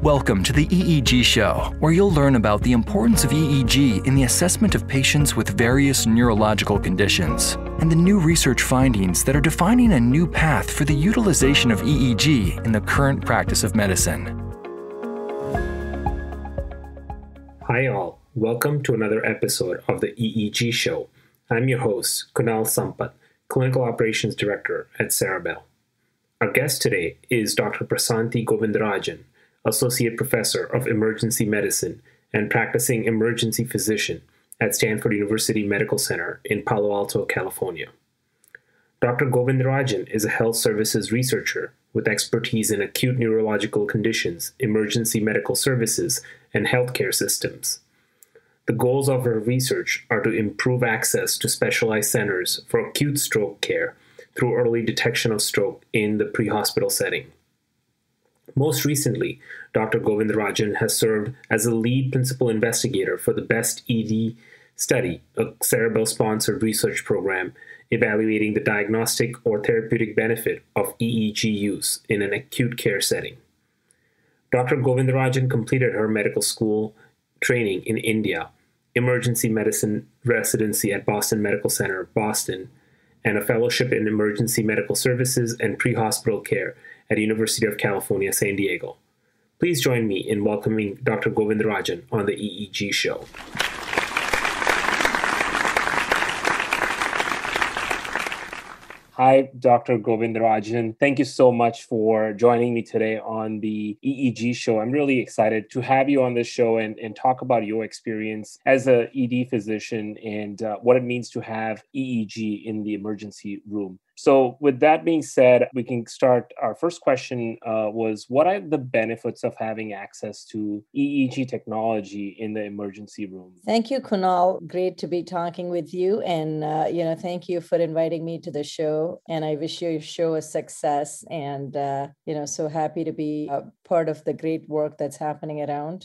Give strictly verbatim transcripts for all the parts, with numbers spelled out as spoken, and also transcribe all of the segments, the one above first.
Welcome to the E E G Show, where you'll learn about the importance of E E G in the assessment of patients with various neurological conditions, and the new research findings that are defining a new path for the utilization of E E G in the current practice of medicine. Hi all, welcome to another episode of the E E G Show. I'm your host, Kunal Sampat, Clinical Operations Director at Ceribell. Our guest today is Doctor Prasanthi Govindarajan, Associate Professor of Emergency Medicine and Practicing Emergency Physician at Stanford University Medical Center in Palo Alto, California. Doctor Govindarajan is a health services researcher with expertise in acute neurological conditions, emergency medical services, and healthcare systems. The goals of her research are to improve access to specialized centers for acute stroke care through early detection of stroke in the pre-hospital setting. Most recently, Doctor Govindarajan has served as the lead principal investigator for the BEST E D study, a Ceribell-sponsored research program evaluating the diagnostic or therapeutic benefit of E E G use in an acute care setting. Doctor Govindarajan completed her medical school training in India, emergency medicine residency at Boston Medical Center, Boston, and a fellowship in emergency medical services and pre-hospital care at University of California, San Diego. Please join me in welcoming Doctor Govindarajan on the E E G Show. Hi, Doctor Govindarajan. Thank you so much for joining me today on the E E G Show. I'm really excited to have you on this show and, and talk about your experience as an E D physician and uh, what it means to have E E G in the emergency room. So with that being said, we can start. Our first question uh, was, what are the benefits of having access to E E G technology in the emergency room? Thank you, Kunal. Great to be talking with you. And, uh, you know, thank you for inviting me to the show. And I wish your show a success. And, uh, you know, so happy to be a part of the great work that's happening around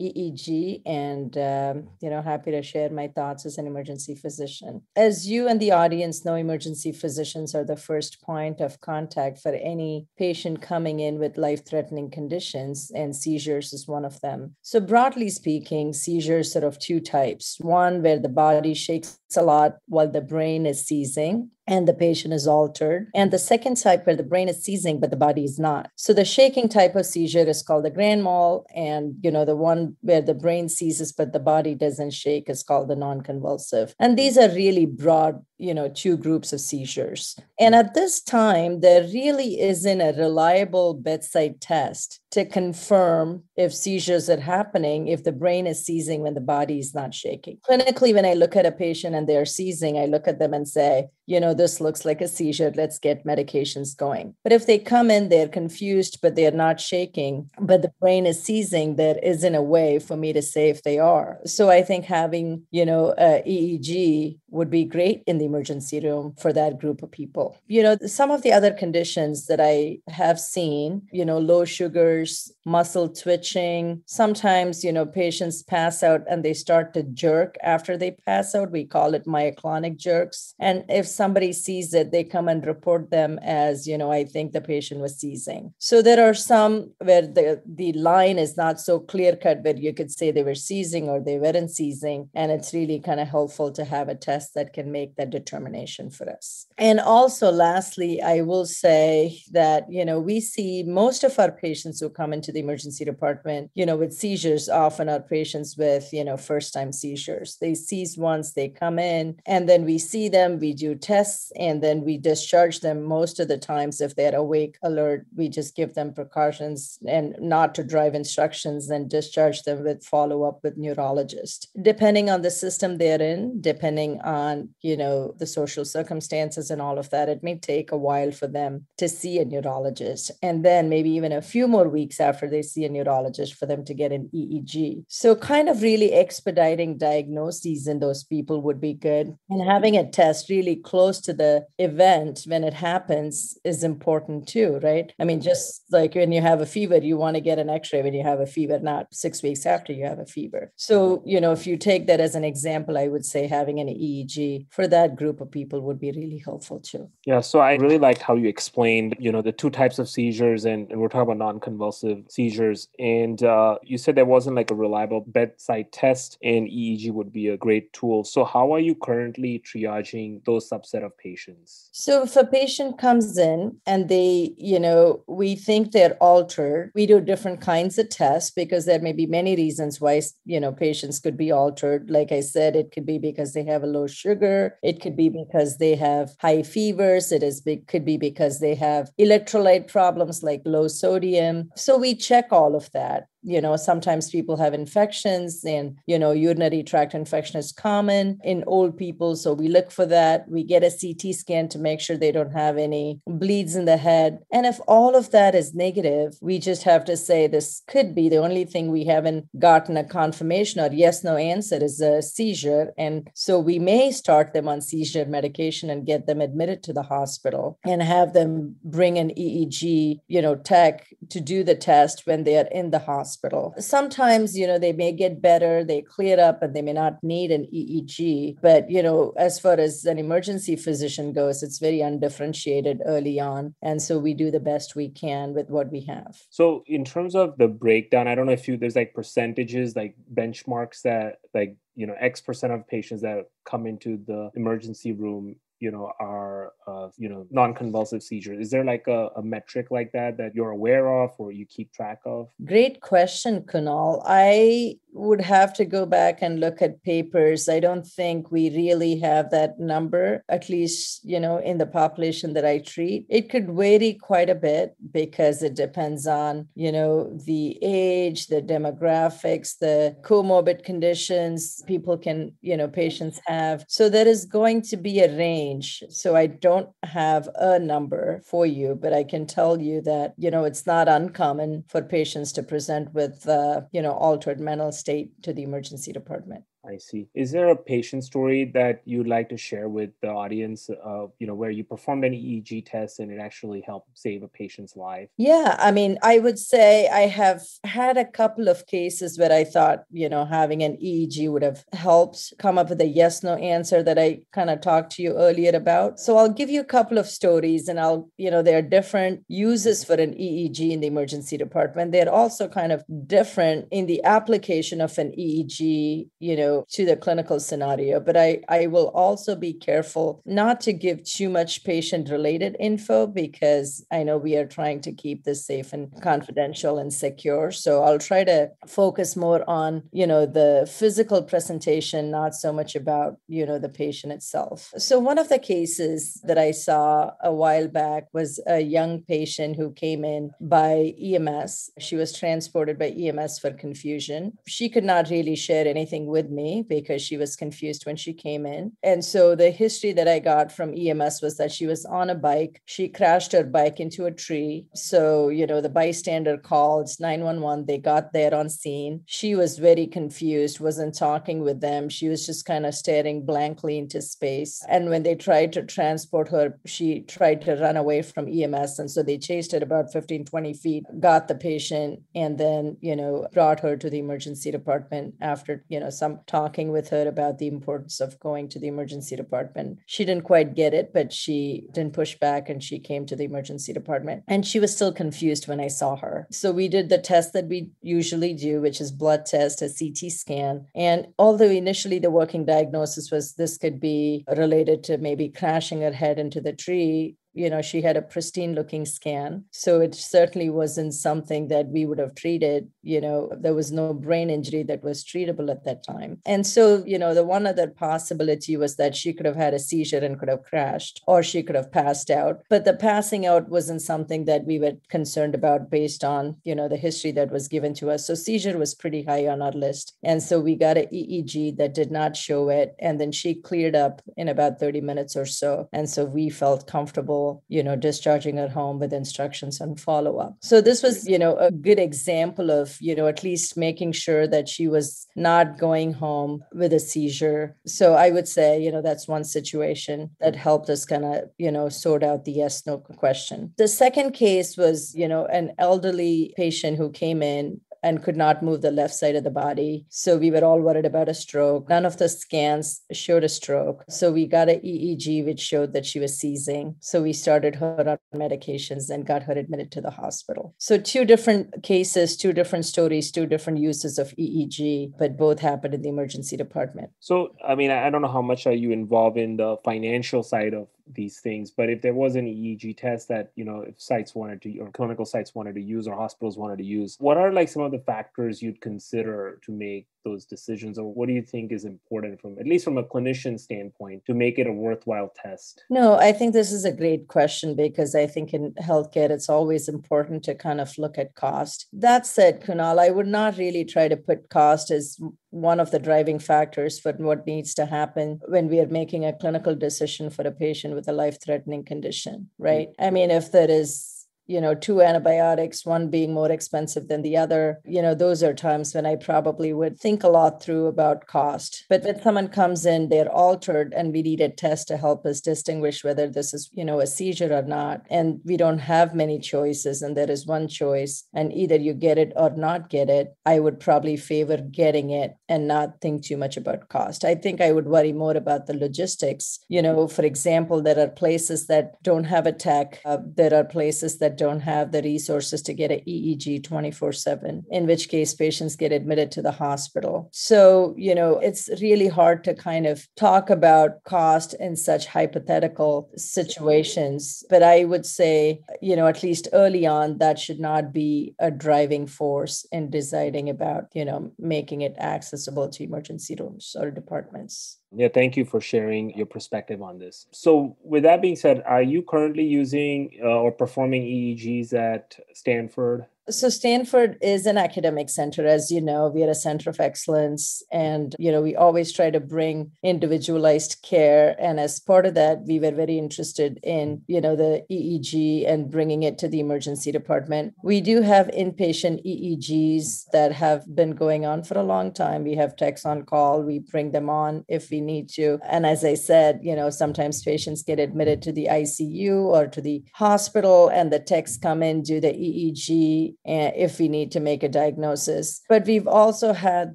E E G, and um, you know, happy to share my thoughts as an emergency physician. As you and the audience know, emergency physicians are the first point of contact for any patient coming in with life-threatening conditions, and seizures is one of them. So broadly speaking, seizures are of two types. One where the body shakes a lot while the brain is seizing, and the patient is altered. And the second type where the brain is seizing, but the body is not. So the shaking type of seizure is called the grand mal. And, you know, the one where the brain seizes, but the body doesn't shake is called the non-convulsive. And these are really broad, you know, two groups of seizures. And at this time, there really isn't a reliable bedside test to confirm if seizures are happening, if the brain is seizing when the body is not shaking. Clinically, when I look at a patient and they're seizing, I look at them and say, you know, this looks like a seizure, let's get medications going. But if they come in, they're confused, but they're not shaking, but the brain is seizing, there isn't a way for me to say if they are. So I think having, you know, uh, E E G would be great in the emergency room for that group of people. You know, some of the other conditions that I have seen, you know, low sugars, muscle twitching. Sometimes, you know, patients pass out and they start to jerk after they pass out. We call it myoclonic jerks. And if somebody sees it, they come and report them as, you know, I think the patient was seizing. So there are some where the, the line is not so clear cut, where you could say they were seizing or they weren't seizing. And it's really kind of helpful to have a test that can make that determination for us. And also, lastly, I will say that, you know, we see most of our patients who come into the emergency department, you know, with seizures, often are patients with, you know, first-time seizures. They seize once, they come in, and then we see them, we do tests, and then we discharge them most of the times. If they're awake, alert, we just give them precautions and not to drive instructions and discharge them with follow-up with neurologists. Depending on the system they're in, depending on on, you know, the social circumstances and all of that, it may take a while for them to see a neurologist. And then maybe even a few more weeks after they see a neurologist for them to get an E E G. So kind of really expediting diagnoses in those people would be good. And having a test really close to the event when it happens is important too, right? I mean, just like when you have a fever, you want to get an x-ray when you have a fever, not six weeks after you have a fever. So, you know, if you take that as an example, I would say having an E E G for that group of people would be really helpful too. Yeah, so I really liked how you explained, you know, the two types of seizures, and, and we're talking about non-convulsive convulsive seizures. And uh, you said there wasn't like a reliable bedside test, and E E G would be a great tool. So how are you currently triaging those subset of patients? So if a patient comes in and they, you know, we think they're altered, we do different kinds of tests because there may be many reasons why, you know, patients could be altered. Like I said, it could be because they have a low sugar. It could be because they have high fevers. It is, it could be because they have electrolyte problems like low sodium. So we check all of that. You know, sometimes people have infections and, you know, urinary tract infection is common in old people. So we look for that. We get a C T scan to make sure they don't have any bleeds in the head. And if all of that is negative, we just have to say this could be the only thing we haven't gotten a confirmation or yes, no answer is a seizure. And so we may start them on seizure medication and get them admitted to the hospital and have them bring an E E G, you know, tech to do the test when they are in the hospital. Hospital. Sometimes, you know, they may get better, they clear up, and they may not need an E E G. But, you know, as far as an emergency physician goes, it's very undifferentiated early on. And so we do the best we can with what we have. So in terms of the breakdown, I don't know if you, there's like percentages, like benchmarks that like, you know, X percent of patients that come into the emergency room, you know, are, uh, you know, non-convulsive seizures. Is there like a, a metric like that that you're aware of or you keep track of? Great question, Kunal. I would have to go back and look at papers. I don't think we really have that number, at least, you know, in the population that I treat. It could vary quite a bit because it depends on, you know, the age, the demographics, the comorbid conditions people can, you know, patients have. So there is going to be a range. So I don't have a number for you, but I can tell you that, you know, it's not uncommon for patients to present with, uh, you know, altered mental state to the emergency department. I see. Is there a patient story that you'd like to share with the audience, uh, you know, where you performed an E E G test and it actually helped save a patient's life? Yeah. I mean, I would say I have had a couple of cases where I thought, you know, having an E E G would have helped come up with a yes, no answer that I kind of talked to you earlier about. So I'll give you a couple of stories and I'll, you know, there are different uses for an E E G in the emergency department. They're also kind of different in the application of an E E G, you know, to the clinical scenario, but I, I will also be careful not to give too much patient-related info because I know we are trying to keep this safe and confidential and secure. So I'll try to focus more on, you know, the physical presentation, not so much about, you know, the patient itself. So one of the cases that I saw a while back was a young patient who came in by E M S. She was transported by E M S for confusion. She could not really share anything with me because she was confused when she came in. And so the history that I got from E M S was that she was on a bike. She crashed her bike into a tree. So, you know, the bystander called nine one one. They got there on scene. She was very confused, wasn't talking with them. She was just kind of staring blankly into space. And when they tried to transport her, she tried to run away from E M S. And so they chased her about fifteen, twenty feet, got the patient, and then, you know, brought her to the emergency department after, you know, some talking with her about the importance of going to the emergency department. She didn't quite get it, but she didn't push back and she came to the emergency department. And she was still confused when I saw her. So we did the test that we usually do, which is blood test, a C T scan. And although initially the working diagnosis was this could be related to maybe crashing her head into the tree, you know, she had a pristine looking scan. So it certainly wasn't something that we would have treated. You know, there was no brain injury that was treatable at that time. And so, you know, the one other possibility was that she could have had a seizure and could have crashed, or she could have passed out. But the passing out wasn't something that we were concerned about based on, you know, the history that was given to us. So seizure was pretty high on our list. And so we got an E E G that did not show it. And then she cleared up in about thirty minutes or so. And so we felt comfortable, you know, discharging her home with instructions and follow-up. So this was, you know, a good example of, you know, at least making sure that she was not going home with a seizure. So I would say, you know, that's one situation that helped us kind of, you know, sort out the yes, no question. The second case was, you know, an elderly patient who came in and could not move the left side of the body. So we were all worried about a stroke. None of the scans showed a stroke. So we got an E E G, which showed that she was seizing. So we started her on medications and got her admitted to the hospital. So two different cases, two different stories, two different uses of E E G, but both happened in the emergency department. So, I mean, I don't know how much are you involved in the financial side of these things, but if there was an E E G test that, you know, if sites wanted to, or clinical sites wanted to use, or hospitals wanted to use, what are like some of the factors you'd consider to make those decisions, or what do you think is important from, at least from a clinician standpoint, to make it a worthwhile test? No, I think this is a great question, because I think in healthcare, it's always important to kind of look at cost. That said, Kunal, I would not really try to put cost as one of the driving factors for what needs to happen when we are making a clinical decision for a patient with a life-threatening condition, right? Mm-hmm. I mean, if there is, you know, two antibiotics, one being more expensive than the other, you know, those are times when I probably would think a lot through about cost. But when someone comes in, they're altered and we need a test to help us distinguish whether this is, you know, a seizure or not. And we don't have many choices, and there is one choice, and either you get it or not get it. I would probably favor getting it and not think too much about cost. I think I would worry more about the logistics. You know, for example, there are places that don't have a tech. Uh, there are places that don't have the resources to get an E E G twenty-four seven, in which case patients get admitted to the hospital. So, you know, it's really hard to kind of talk about cost in such hypothetical situations. But I would say, you know, at least early on, that should not be a driving force in deciding about, you know, making it accessible to emergency rooms or departments. Yeah, thank you for sharing your perspective on this. So with that being said, are you currently using uh, or performing E E Gs at Stanford? So Stanford is an academic center. As you know, we are a center of excellence, and, you know, we always try to bring individualized care. And as part of that, we were very interested in, you know, the E E G and bringing it to the emergency department. We do have inpatient E E Gs that have been going on for a long time. We have techs on call. We bring them on if we need to. And as I said, you know, sometimes patients get admitted to the I C U or to the hospital, and the techs come in, do the E E G, if we need to make a diagnosis. But we've also had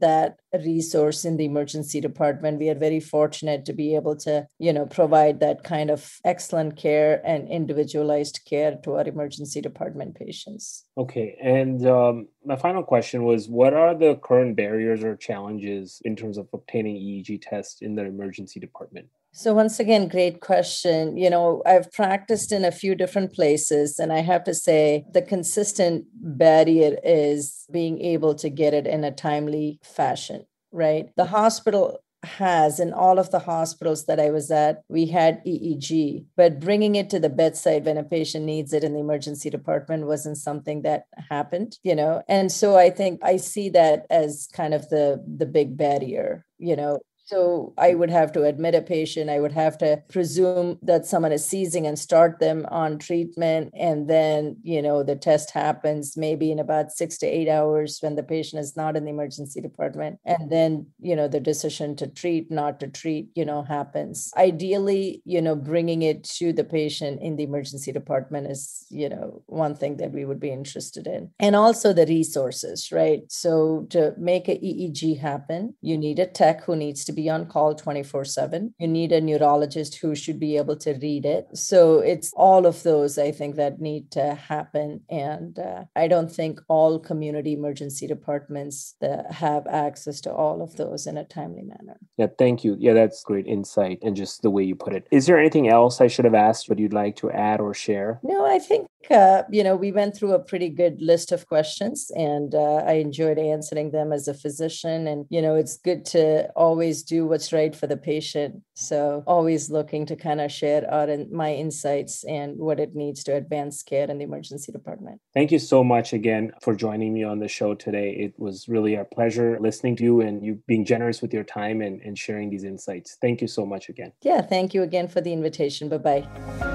that resource in the emergency department. We are very fortunate to be able to, you know, provide that kind of excellent care and individualized care to our emergency department patients. Okay. And um, my final question was, what are the current barriers or challenges in terms of obtaining E E G tests in the emergency department? So once again, great question. You know, I've practiced in a few different places, and I have to say the consistent barrier is being able to get it in a timely fashion, right? The hospital has, in all of the hospitals that I was at, we had E E G, but bringing it to the bedside when a patient needs it in the emergency department wasn't something that happened, you know? And so I think I see that as kind of the, the big barrier, you know? So I would have to admit a patient. I would have to presume that someone is seizing and start them on treatment. And then, you know, the test happens maybe in about six to eight hours when the patient is not in the emergency department. And then, you know, the decision to treat, not to treat, you know, happens. Ideally, you know, bringing it to the patient in the emergency department is, you know, one thing that we would be interested in. And also the resources, right? So to make an E E G happen, you need a tech who needs to be on call twenty-four seven. You need a neurologist who should be able to read it. So it's all of those, I think, that need to happen. And uh, I don't think all community emergency departments that have access to all of those in a timely manner. Yeah, thank you. Yeah, that's great insight and just the way you put it. Is there anything else I should have asked that you'd like to add or share? No, I think, uh, you know, we went through a pretty good list of questions, and uh, I enjoyed answering them as a physician. And, you know, it's good to always do what's right for the patient. So always looking to kind of share our and my insights and what it needs to advance care in the emergency department. Thank you so much again for joining me on the show today. It was really a pleasure listening to you and you being generous with your time and, and sharing these insights. Thank you so much again. Yeah, thank you again for the invitation. Bye-bye.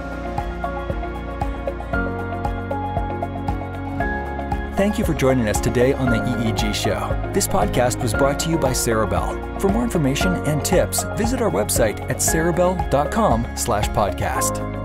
Thank you for joining us today on the E E G Show. This podcast was brought to you by Ceribell. For more information and tips, visit our website at ceribell dot com slash podcast.